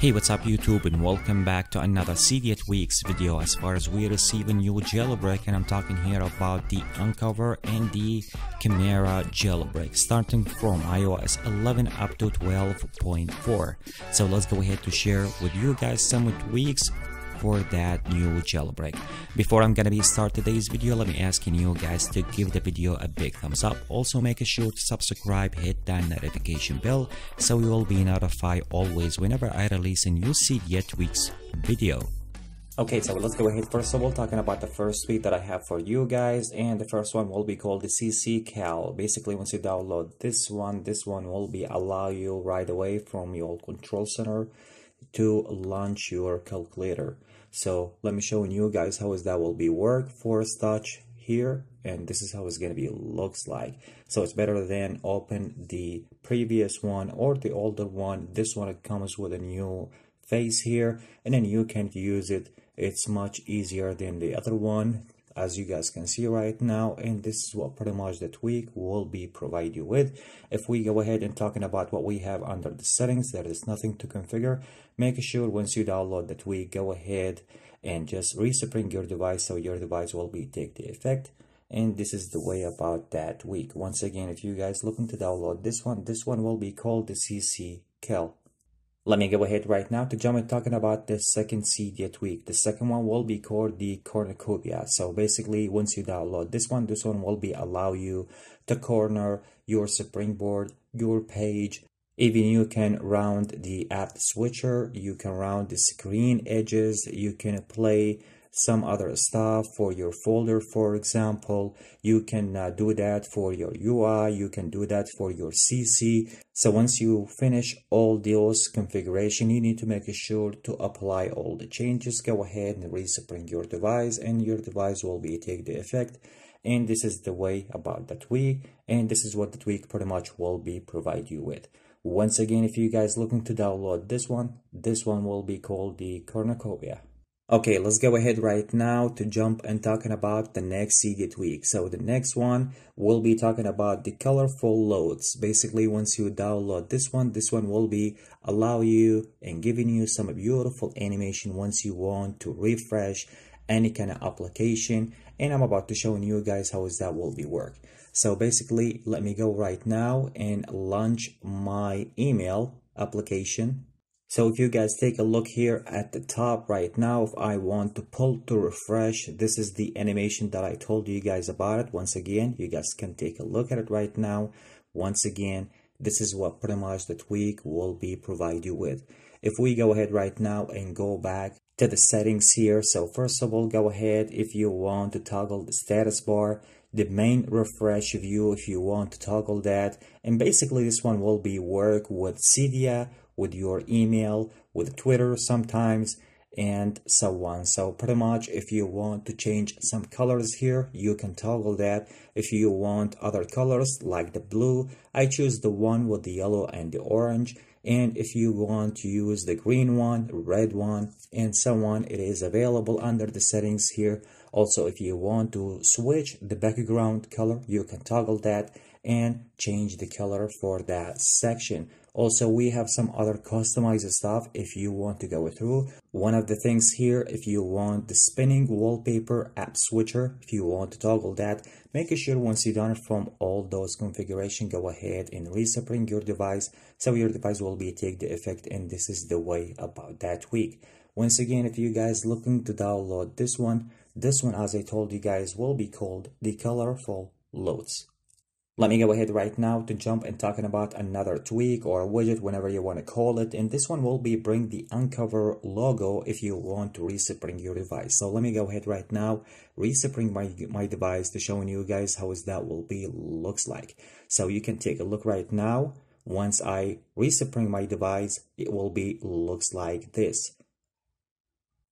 Hey, what's up YouTube, and welcome back to another Cydia Tweaks video. As far as we receive a new jailbreak, and I'm talking here about the unc0ver and the Chimera jailbreak starting from iOS 11 up to 12.4. So let's go ahead to share with you guys some tweaks for that new jailbreak. Before I'm gonna start today's video, let me ask you guys to give the video a big thumbs up. Also make sure to subscribe, hit that notification bell so you will be notified always whenever I release a new Cydia Tweaks video. Okay, so let's go ahead first of all talking about the first tweak that I have for you guys, and the first one will be called the CCCalc. Basically, once you download this one will be allow you right away from your control center to launch your calculator. So let me show you guys how is that will be work. First touch here, and this is how it's gonna be looks like. So it's better than open the previous one or the older one. This one, it comes with a new face here, and then you can use it. It's much easier than the other one, as you guys can see right now, and this is what pretty much the tweak will be provide you with. If we go ahead and talking about what we have under the settings, there is nothing to configure. Make sure once you download the tweak, go ahead and just respring your device so your device will be take the effect. And this is the way about that tweak. Once again, if you guys looking to download this one will be called the CCCalc. Let me go ahead right now to jump in talking about the second Cydia tweak. The second one will be called the Cornucopia. So basically, once you download this one will be allow you to corner your springboard, your page. Even you can round the app switcher, you can round the screen edges, you can play some other stuff for your folder, for example. You can do that for your UI, you can do that for your CC. So once you finish all those configuration, you need to make sure to apply all the changes. Go ahead and respring your device, and your device will be take the effect. And this is the way about the tweak, and this is what the tweak pretty much will be provide you with. Once again, if you guys looking to download this one will be called the Cornucopia. Okay, let's go ahead right now to jump and talking about the next Cydia tweak. So the next one will be talking about the colorful loads. Basically, once you download this one will be allow you and giving you some beautiful animation once you want to refresh any kind of application. And I'm about to show you guys how is that will be work. So basically, let me go right now and launch my email application. So if you guys take a look here at the top right now, if I want to pull to refresh, this is the animation that I told you guys about it. Once again, you guys can take a look at it right now. Once again, this is what pretty much the tweak will be provide you with. If we go ahead right now and go back to the settings here. So first of all, go ahead if you want to toggle the status bar, the main refresh view if you want to toggle that. And basically this one will be work with Cydia, with your email, with Twitter sometimes, and so on. So pretty much if you want to change some colors here, you can toggle that. If you want other colors like the blue, I choose the one with the yellow and the orange. And if you want to use the green one, red one, and so on, it is available under the settings here. Also, if you want to switch the background color, you can toggle that and change the color for that section. Also, we have some other customized stuff if you want to go through. One of the things here, if you want the spinning wallpaper app switcher, if you want to toggle that, make sure once you're done from all those configuration, go ahead and respring your device so your device will be take the effect. And this is the way about that tweak. Once again, if you guys looking to download this one, as I told you guys, will be called the colorful loads. Let me go ahead right now to jump and talking about another tweak or widget, whenever you want to call it. And this one will be bring the unc0ver logo if you want to respring your device. So let me go ahead right now, respring my device to showing you guys how is that will be looks like. So you can take a look right now. Once I respring my device, it will be looks like this.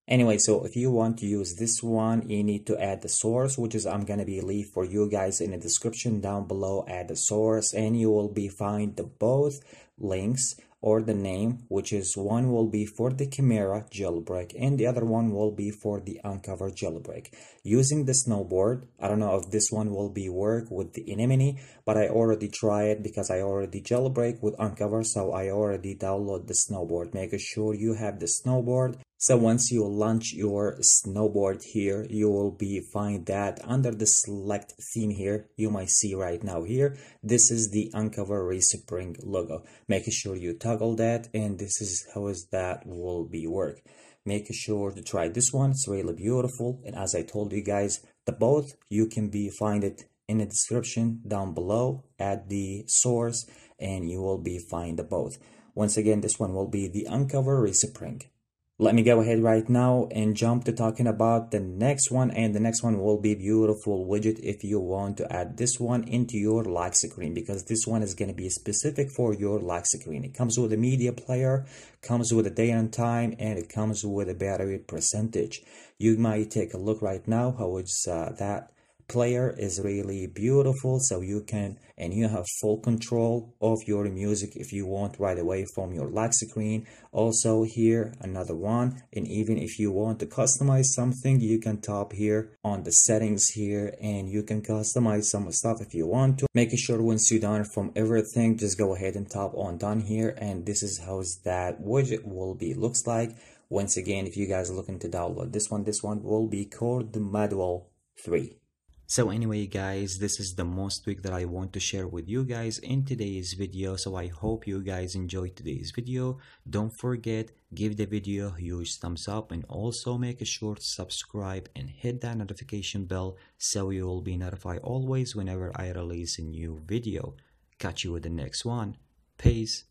Anyway, so if you want to use this one, you need to add the source, which is I'm going to be leave for you guys in the description down below. Add the source, and you will be find the both links or the name, which is one will be for the Chimera jailbreak and the other one will be for the unc0ver jailbreak. Using the Snowboard, I don't know if this one will be work with the Anemone, but I already try it because I already jailbreak with unc0ver, so I already download the Snowboard. Make sure you have the Snowboard. So once you launch your Snowboard here, you will be find that under the select theme here, you might see right now here, this is the unc0ver respring logo. Make sure you toggle that, and this is how is that will be work. Make sure to try this one. It's really beautiful. And as I told you guys, the both you can be find it in the description down below at the source, and you will be find the both. Once again, this one will be the unc0ver respring. Let me go ahead right now and jump to talking about the next one, and the next one will be beautiful widget if you want to add this one into your lock screen, because this one is going to be specific for your lock screen. It comes with a media player, comes with a day and time, and it comes with a battery percentage. You might take a look right now how it's that player is really beautiful, so you can and you have full control of your music if you want right away from your lock screen. Also here another one, and even if you want to customize something, you can tap here on the settings here and you can customize some stuff if you want to. Make sure once you're done from everything, just go ahead and tap on done here, and this is how that widget will be looks like. Once again, if you guys are looking to download this one will be called the Module 3. So anyway guys, this is the most tweak that I want to share with you guys in today's video, so I hope you guys enjoyed today's video. Don't forget, give the video a huge thumbs up, and also make sure to subscribe and hit that notification bell so you will be notified always whenever I release a new video. Catch you with the next one. Peace.